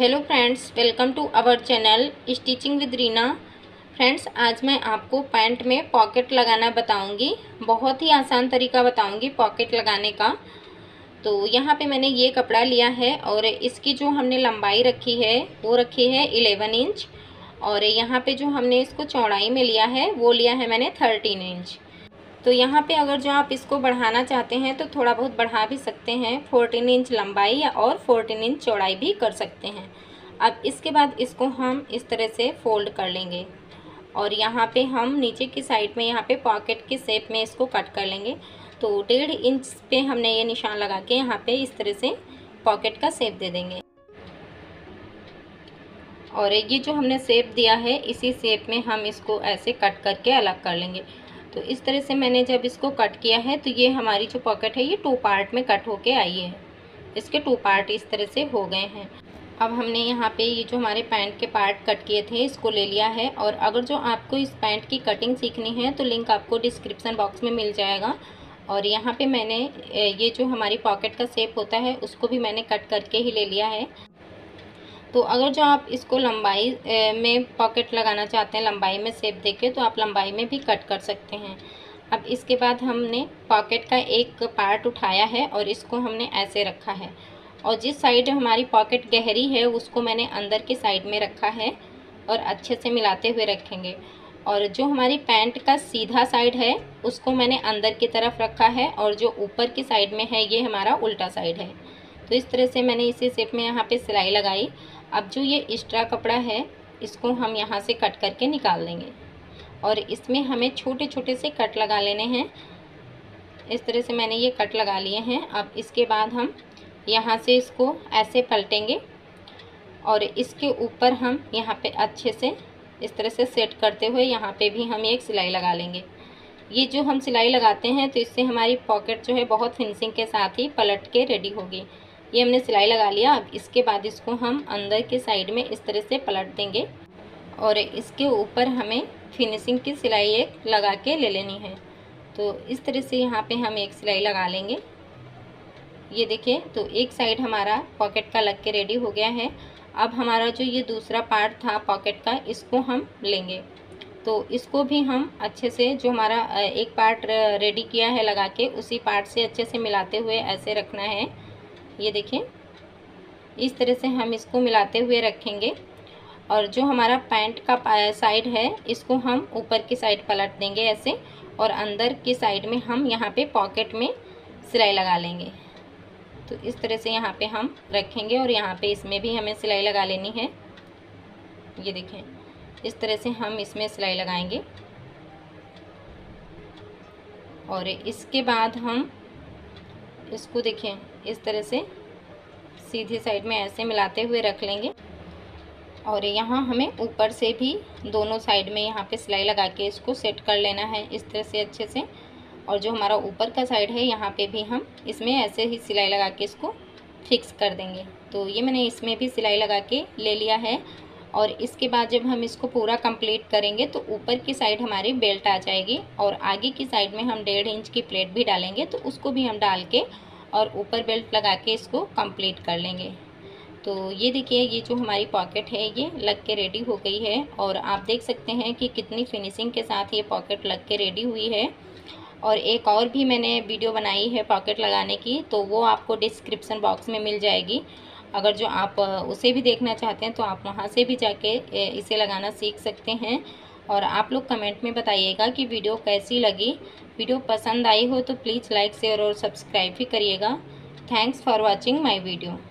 Hello friends, welcome to our channel stitching with Reena. Friends, आज मैं आपको पैंट में पॉकेट लगाना बताऊंगी। बहुत ही आसान तरीका बताऊंगी पॉकेट लगाने का। तो यहाँ पे मैंने ये कपड़ा लिया है और इसकी जो हमने लंबाई रखी है वो रखी है 11 इंच, और यहाँ पे जो हमने इसको चौड़ाई में लिया है वो लिया है मैंने 13 इंच। तो यहाँ पे अगर जो आप इसको बढ़ाना चाहते हैं तो थोड़ा बहुत बढ़ा भी सकते हैं, 14 इंच लंबाई और 14 इंच चौड़ाई भी कर सकते हैं। अब इसके बाद इसको हम इस तरह से फोल्ड कर लेंगे और यहाँ पे हम नीचे की साइड में यहाँ पे पॉकेट के शेप में इसको कट कर लेंगे। तो 1.5 इंच पे हमने ये निशान लगा के यहाँ पे इस तरह से पॉकेट का शेप दे देंगे। और ये जो हमने शेप दिया है इसी शेप में हम इसको ऐसे कट करके अलग कर लेंगे। तो इस तरह से मैंने जब इसको कट किया है तो ये हमारी जो पॉकेट है ये 2 पार्ट में कट होके आई है। इसके 2 पार्ट इस तरह से हो गए हैं। अब हमने यहाँ पे ये जो हमारे पैंट के पार्ट कट किए थे इसको ले लिया है। और अगर जो आपको इस पैंट की कटिंग सीखनी है तो लिंक आपको डिस्क्रिप्सन बॉक्स में मिल जाएगा। और यहाँ पे मैंने ये जो हमारी पॉकेट का शेप होता है उसको भी मैंने कट करके ही ले लिया है। तो अगर जो आप इसको लंबाई में पॉकेट लगाना चाहते हैं, लंबाई में शेप देके, तो आप लंबाई में भी कट कर सकते हैं। अब इसके बाद हमने पॉकेट का एक पार्ट उठाया है और इसको हमने ऐसे रखा है, और जिस साइड हमारी पॉकेट गहरी है उसको मैंने अंदर की साइड में रखा है और अच्छे से मिलाते हुए रखेंगे। और जो हमारी पैंट का सीधा साइड है उसको मैंने अंदर की तरफ रखा है, और जो ऊपर की साइड में है ये हमारा उल्टा साइड है। तो इस तरह से मैंने इसी शेप में यहाँ पे सिलाई लगाई। अब जो ये एक्स्ट्रा कपड़ा है इसको हम यहाँ से कट करके निकाल देंगे, और इसमें हमें छोटे छोटे से कट लगा लेने हैं। इस तरह से मैंने ये कट लगा लिए हैं। अब इसके बाद हम यहाँ से इसको ऐसे पलटेंगे और इसके ऊपर हम यहाँ पे अच्छे से इस तरह से सेट करते हुए यहाँ पे भी हम एक सिलाई लगा लेंगे। ये जो हम सिलाई लगाते हैं तो इससे हमारी पॉकेट जो है बहुत फिनिशिंग के साथ ही पलट के रेडी होगी। ये हमने सिलाई लगा लिया। अब इसके बाद इसको हम अंदर के साइड में इस तरह से पलट देंगे और इसके ऊपर हमें फिनिशिंग की सिलाई एक लगा के ले लेनी है। तो इस तरह से यहाँ पे हम एक सिलाई लगा लेंगे। ये देखिए, तो एक साइड हमारा पॉकेट का लग के रेडी हो गया है। अब हमारा जो ये दूसरा पार्ट था पॉकेट का इसको हम लेंगे। तो इसको भी हम अच्छे से जो हमारा एक पार्ट रेडी किया है लगा के उसी पार्ट से अच्छे से मिलाते हुए ऐसे रखना है। ये देखिए, इस तरह से हम इसको मिलाते हुए रखेंगे। और जो हमारा पैंट का साइड है इसको हम ऊपर की साइड पलट देंगे ऐसे, और अंदर की साइड में हम यहाँ पे पॉकेट में सिलाई लगा लेंगे। तो इस तरह से यहाँ पे हम रखेंगे और यहाँ पे इसमें भी हमें सिलाई लगा लेनी है। ये देखें, इस तरह से हम इसमें सिलाई लगाएंगे। और इसके बाद हम इसको देखें इस तरह से सीधी साइड में ऐसे मिलाते हुए रख लेंगे। और यहाँ हमें ऊपर से भी दोनों साइड में यहाँ पे सिलाई लगा के इसको सेट कर लेना है इस तरह से अच्छे से। और जो हमारा ऊपर का साइड है यहाँ पे भी हम इसमें ऐसे ही सिलाई लगा के इसको फिक्स कर देंगे। तो ये मैंने इसमें भी सिलाई लगा के ले लिया है। और इसके बाद जब हम इसको पूरा कंप्लीट करेंगे तो ऊपर की साइड हमारी बेल्ट आ जाएगी, और आगे की साइड में हम 1.5 इंच की प्लेट भी डालेंगे। तो उसको भी हम डाल के और ऊपर बेल्ट लगा के इसको कंप्लीट कर लेंगे। तो ये देखिए, ये जो हमारी पॉकेट है ये लग के रेडी हो गई है। और आप देख सकते हैं कि कितनी फिनिशिंग के साथ ये पॉकेट लग के रेडी हुई है। और एक और भी मैंने वीडियो बनाई है पॉकेट लगाने की, तो वो आपको डिस्क्रिप्शन बॉक्स में मिल जाएगी। अगर जो आप उसे भी देखना चाहते हैं तो आप वहाँ से भी जाके इसे लगाना सीख सकते हैं। और आप लोग कमेंट में बताइएगा कि वीडियो कैसी लगी। वीडियो पसंद आई हो तो प्लीज़ लाइक, शेयर और सब्सक्राइब भी करिएगा। Thanks for watching my video.